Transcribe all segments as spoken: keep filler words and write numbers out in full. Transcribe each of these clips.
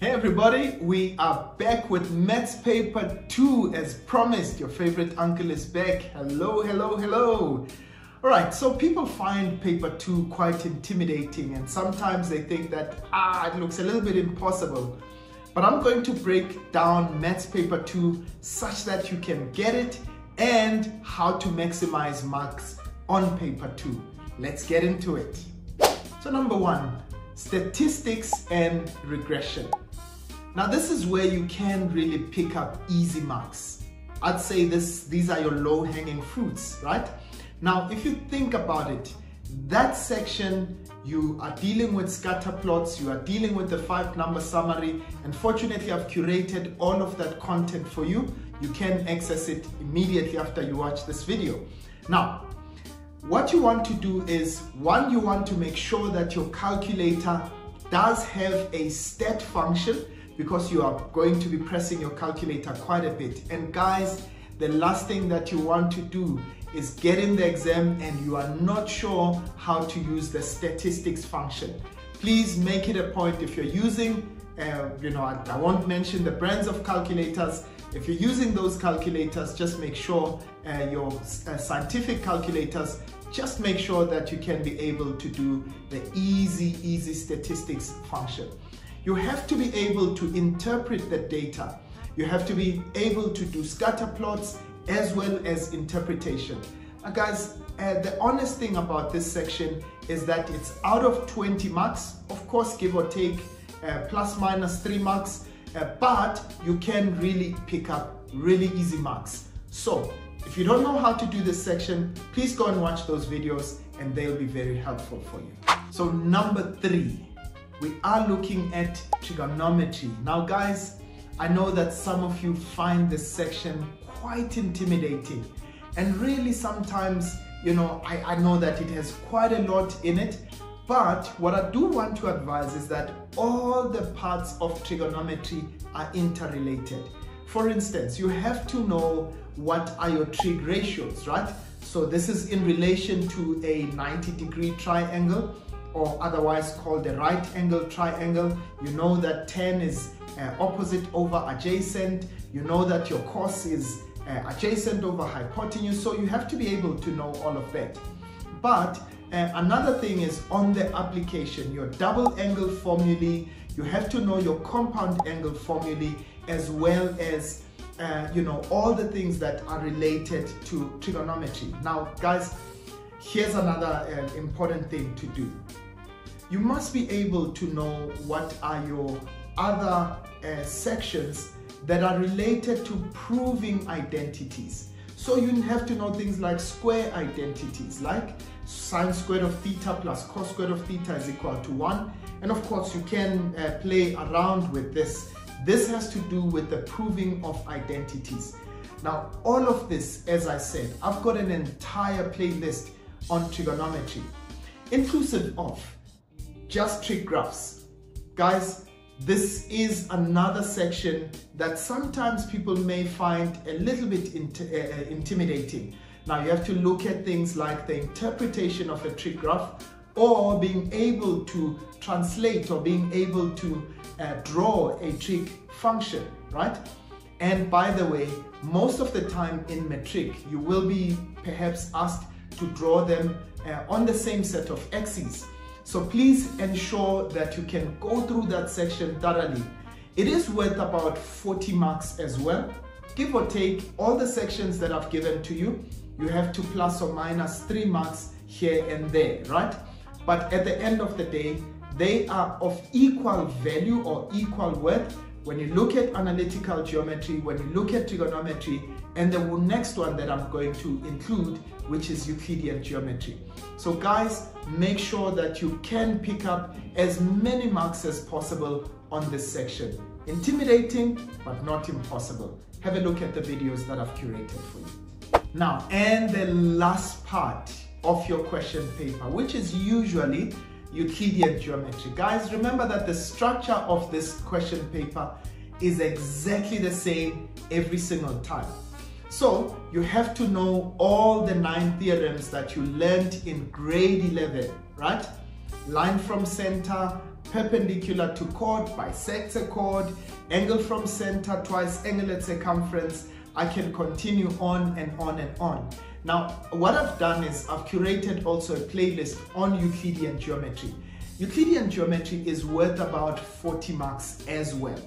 Hey everybody, we are back with Maths Paper two. As promised, your favorite uncle is back. Hello, hello, hello. All right, so people find Paper two quite intimidating and sometimes they think that, ah, it looks a little bit impossible. But I'm going to break down Maths Paper two such that you can get it and how to maximize marks on Paper two. Let's get into it. So number one, statistics and regression. Now this is where you can really pick up easy marks. I'd say this, these are your low-hanging fruits, right? Now if you think about it, that section you are dealing with scatter plots, you are dealing with the five-number summary, and fortunately I've curated all of that content for you. You can access it immediately after you watch this video. Now, what you want to do is, one, you want to make sure that your calculator does have a stat function because you are going to be pressing your calculator quite a bit. And guys, the last thing that you want to do is get in the exam and you are not sure how to use the statistics function. Please make it a point if you're using, uh, you know, I, I won't mention the brands of calculators. If you're using those calculators, just make sure uh, your uh, scientific calculators, just make sure that you can be able to do the easy, easy statistics function. You have to be able to interpret the data. You have to be able to do scatter plots as well as interpretation. Now guys, uh, the honest thing about this section is that it's out of twenty marks, of course, give or take uh, plus minus three marks. Uh, but you can really pick up really easy marks. So if you don't know how to do this section, please go and watch those videos and they'll be very helpful for you. So number three, we are looking at trigonometry. Now guys, I know that some of you find this section quite intimidating, and really sometimes, you know, I, I know that it has quite a lot in it. But what I do want to advise is that all the parts of trigonometry are interrelated. For instance, you have to know what are your trig ratios, right? So this is in relation to a ninety degree triangle, or otherwise called a right angle triangle. You know that tan is uh, opposite over adjacent. You know that your cos is uh, adjacent over hypotenuse. So you have to be able to know all of that. But Uh, another thing is on the application, your double angle formulae, you have to know your compound angle formulae, as well as, uh, you know, all the things that are related to trigonometry. Now, guys, here's another uh, important thing to do. You must be able to know what are your other uh, sections that are related to proving identities. So you have to know things like square identities, like sine squared of theta plus cos squared of theta is equal to one. And of course, you can uh, play around with this. This has to do with the proving of identities. Now, all of this, as I said, I've got an entire playlist on trigonometry, inclusive of just trig graphs. Guys, this is another section that sometimes people may find a little bit int uh, intimidating. Now you have to look at things like the interpretation of a trig graph, or being able to translate, or being able to uh, draw a trig function, right? And by the way, most of the time in Matric, you will be perhaps asked to draw them uh, on the same set of axes. So please ensure that you can go through that section thoroughly. It is worth about forty marks as well. Give or take, all the sections that I've given to you, you have to plus or minus three marks here and there, right? But at the end of the day, they are of equal value or equal worth when you look at analytical geometry, when you look at trigonometry, and the next one that I'm going to include, which is Euclidean geometry. So guys, make sure that you can pick up as many marks as possible on this section. Intimidating, but not impossible. Have a look at the videos that I've curated for you. Now, and the last part of your question paper, which is usually Euclidean geometry. Guys, remember that the structure of this question paper is exactly the same every single time. So you have to know all the nine theorems that you learned in grade eleven, right? Line from center, perpendicular to chord, bisects a chord, angle from center, twice angle at circumference. I can continue on and on and on. Now, what I've done is I've curated also a playlist on Euclidean geometry. Euclidean geometry is worth about forty marks as well.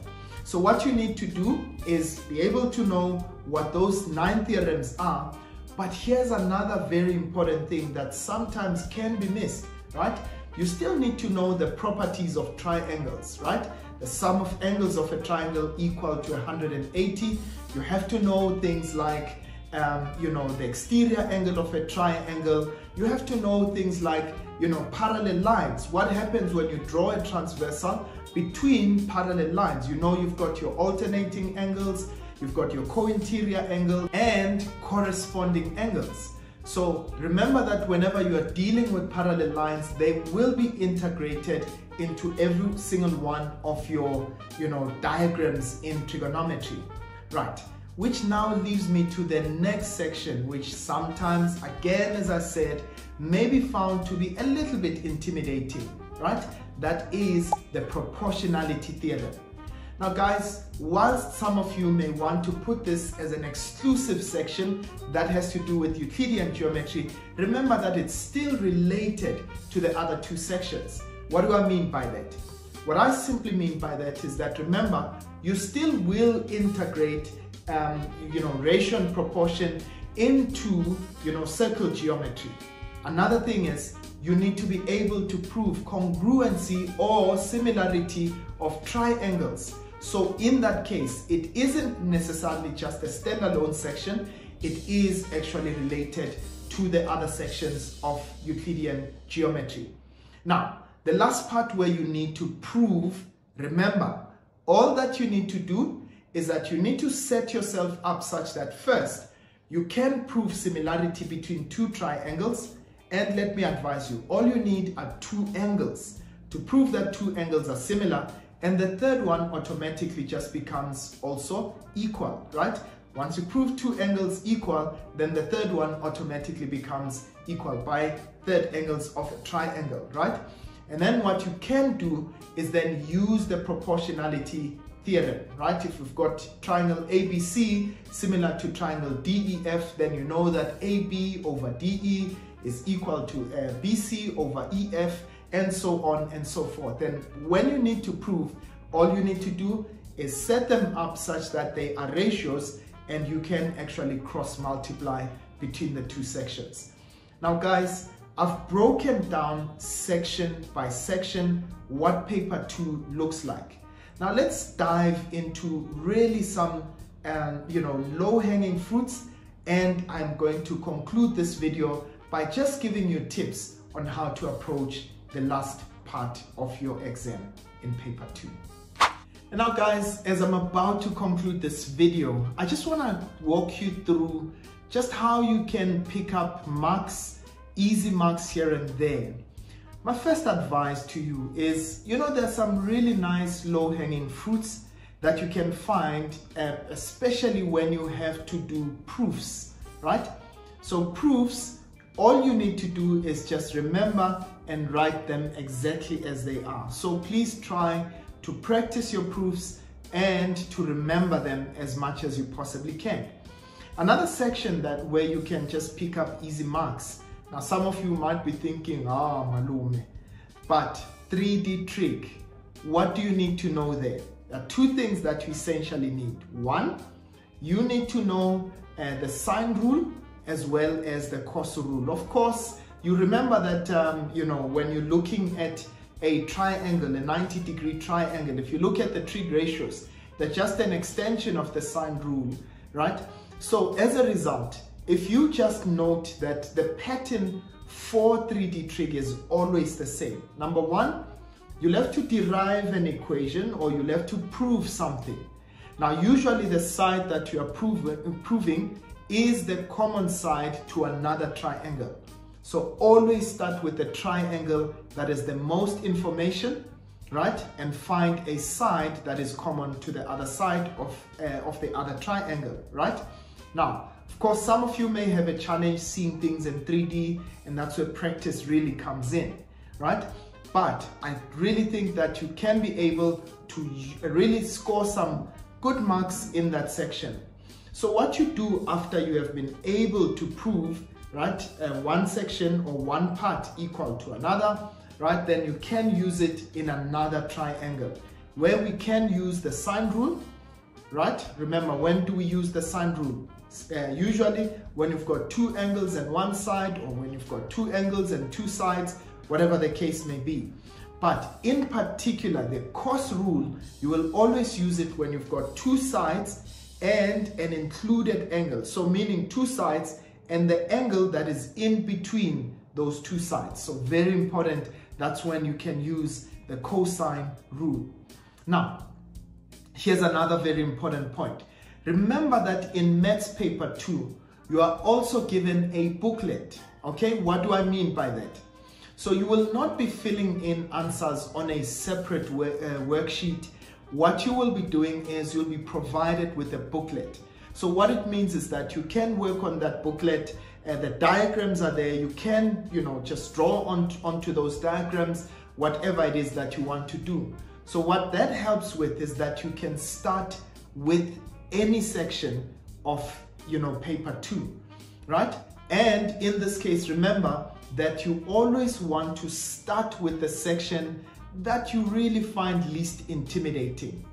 So what you need to do is be able to know what those nine theorems are. But here's another very important thing that sometimes can be missed, right? You still need to know the properties of triangles, right? The sum of angles of a triangle equal to one hundred eighty. You have to know things like, um, you know, the exterior angle of a triangle. You have to know things like, you know, parallel lines. What happens when you draw a transversal between parallel lines? You know, you've got your alternating angles, you've got your co-interior angle and corresponding angles. So remember that whenever you are dealing with parallel lines, they will be integrated into every single one of your, you know, diagrams in trigonometry. Right, which now leads me to the next section, which sometimes, again, as I said, may be found to be a little bit intimidating, right? That is the proportionality theorem. Now guys, whilst some of you may want to put this as an exclusive section that has to do with Euclidean geometry, remember that it's still related to the other two sections. What do I mean by that? What I simply mean by that is that, remember, you still will integrate um, you know, ratio and proportion into, you know, circle geometry. Another thing is, you need to be able to prove congruency or similarity of triangles. So in that case, it isn't necessarily just a standalone section, it is actually related to the other sections of Euclidean geometry. Now, the last part where you need to prove, remember, all that you need to do is that you need to set yourself up such that first, you can prove similarity between two triangles. And let me advise you, all you need are two angles to prove that two angles are similar, and the third one automatically just becomes also equal, right? Once you prove two angles equal, then the third one automatically becomes equal by third angles of a triangle, right? And then what you can do is then use the proportionality theorem, right? If you've got triangle A B C similar to triangle D E F, then you know that A B over D E is equal to uh, B C over E F, and so on and so forth. And when you need to prove, all you need to do is set them up such that they are ratios and you can actually cross multiply between the two sections. Now guys, I've broken down section by section what paper two looks like. Now let's dive into really some um, you know, low-hanging fruits, and I'm going to conclude this video by just giving you tips on how to approach the last part of your exam in paper two. And now guys, as I'm about to conclude this video, I just wanna walk you through just how you can pick up marks, easy marks here and there. My first advice to you is, you know, there's some really nice low-hanging fruits that you can find, uh, especially when you have to do proofs, right? So proofs, all you need to do is just remember and write them exactly as they are. So please try to practice your proofs and to remember them as much as you possibly can. Another section that where you can just pick up easy marks. Now some of you might be thinking, ah, oh, malume, but three D trig, what do you need to know there? There are two things that you essentially need. One, you need to know uh, the sine rule as well as the cos rule. Of course, you remember that, um, you know, when you're looking at a triangle, a ninety degree triangle, if you look at the trig ratios, they're just an extension of the sine rule, right? So as a result, if you just note that the pattern for three D trig is always the same. Number one, you'll have to derive an equation or you'll have to prove something. Now, usually the side that you are prove, proving is the common side to another triangle. So always start with the triangle that is the most information, right? And find a side that is common to the other side of, uh, of the other triangle, right? Now, of course, some of you may have a challenge seeing things in three D, and that's where practice really comes in, right? but I really think that you can be able to really score some good marks in that section. So what you do after you have been able to prove, right, uh, one section or one part equal to another, right, then you can use it in another triangle where we can use the sine rule, right? Remember, when do we use the sine rule? Uh, usually when you've got two angles and one side, or when you've got two angles and two sides, whatever the case may be. But in particular, the cos rule, you will always use it when you've got two sides and an included angle. So meaning two sides and the angle that is in between those two sides. So very important, that's when you can use the cosine rule. Now, here's another very important point. Remember that in Maths Paper two, you are also given a booklet, okay? What do I mean by that? So you will not be filling in answers on a separate uh, worksheet. What you will be doing is you'll be provided with a booklet. So what it means is that you can work on that booklet. Uh, the diagrams are there. You can, you know, just draw on, onto those diagrams, whatever it is that you want to do. So what that helps with is that you can start with any section of, you know, paper two, right? And in this case, remember that you always want to start with the section that you really find least intimidating.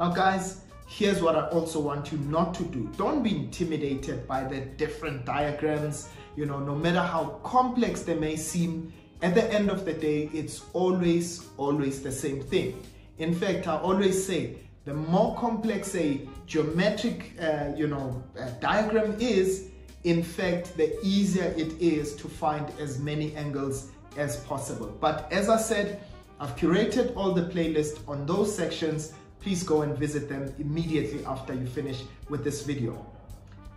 Now guys, here's what I also want you not to do. Don't be intimidated by the different diagrams, you know, no matter how complex they may seem. At the end of the day, it's always, always the same thing. In fact, I always say, the more complex a geometric, uh, you know, uh, diagram is, in fact, the easier it is to find as many angles as possible. But as I said, I've curated all the playlists on those sections. Please go and visit them immediately after you finish with this video.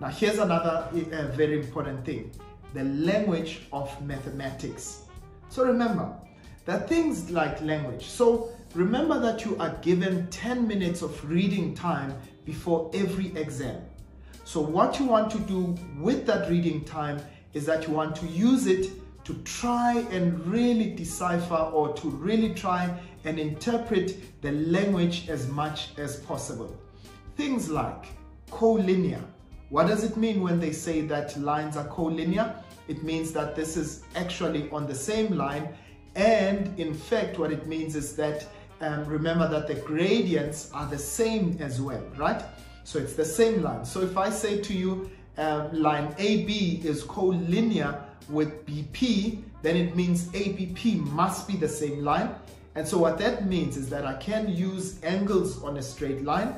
Now, here's another uh, very important thing, the language of mathematics. So remember that things like language. So remember that you are given ten minutes of reading time before every exam. So what you want to do with that reading time is that you want to use it to try and really decipher, or to really try and interpret the language as much as possible. Things like collinear. What does it mean when they say that lines are collinear? It means that this is actually on the same line. And in fact, what it means is that, um, remember that the gradients are the same as well, right? So it's the same line. So if I say to you, um, line A B is collinear with B P, then it means A B P must be the same line. And so what that means is that I can use angles on a straight line.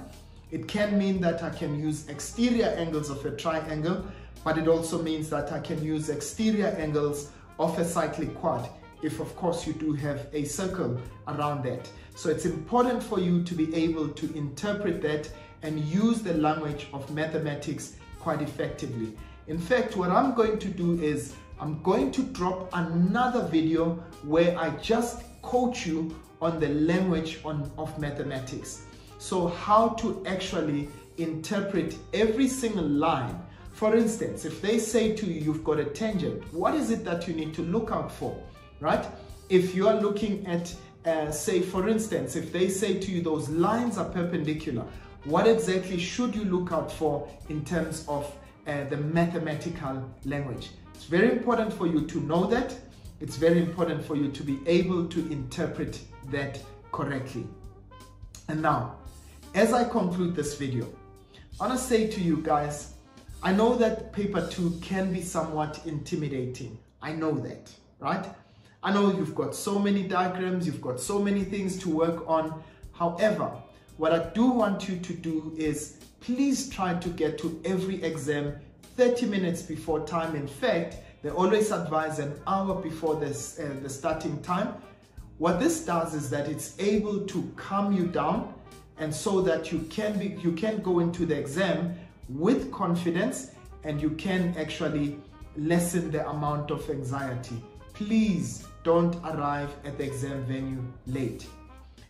It can mean that I can use exterior angles of a triangle, but it also means that I can use exterior angles of a cyclic quad, if of course you do have a circle around that. So it's important for you to be able to interpret that and use the language of mathematics quite effectively. In fact, what I'm going to do is I'm going to drop another video where I just coach you on the language on, of mathematics. So how to actually interpret every single line. For instance, if they say to you, you've got a tangent, what is it that you need to look out for? Right? If you are looking at, uh, say, for instance, if they say to you those lines are perpendicular, what exactly should you look out for in terms of uh, the mathematical language? It's very important for you to know that. It's very important for you to be able to interpret that correctly. And now, as I conclude this video, I want to say to you guys, I know that paper two can be somewhat intimidating. I know that, right? I know you've got so many diagrams, you've got so many things to work on. However, what I do want you to do is please try to get to every exam thirty minutes before time. In fact, they always advise an hour before this, uh, the starting time. What this does is that it's able to calm you down, and so that you can, be, you can go into the exam with confidence, and you can actually lessen the amount of anxiety. Please don't arrive at the exam venue late.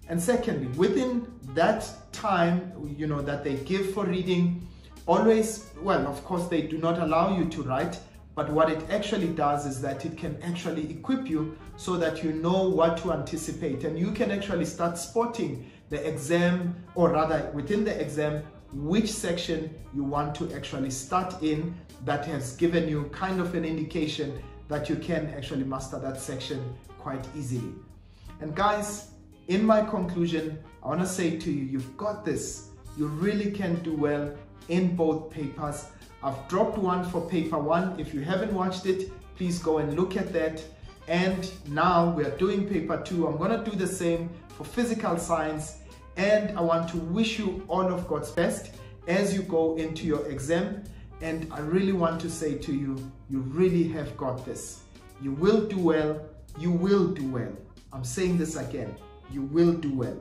And secondly, within that time, you know, that they give for reading, always, well, of course, they do not allow you to write, But what it actually does is that it can actually equip you so that you know what to anticipate, and you can actually start spotting the exam, or rather within the exam, which section you want to actually start in. That has given you kind of an indication that you can actually master that section quite easily. And guys, in my conclusion, I want to say to you, you've got this. You really can do well in both papers. I've dropped one for paper one. If you haven't watched it, please go and look at that. And now we are doing paper two. I'm going to do the same for physical science. And I want to wish you all of God's best as you go into your exam. And I really want to say to you, you really have got this. You will do well. You will do well. I'm saying this again. You will do well.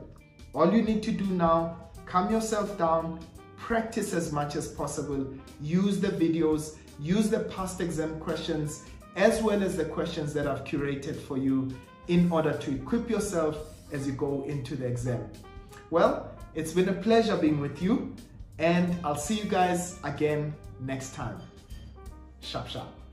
All you need to do now, calm yourself down, practice as much as possible, use the videos, use the past exam questions, as well as the questions that I've curated for you in order to equip yourself as you go into the exam. Well, it's been a pleasure being with you, and I'll see you guys again next time. Sharp, sharp.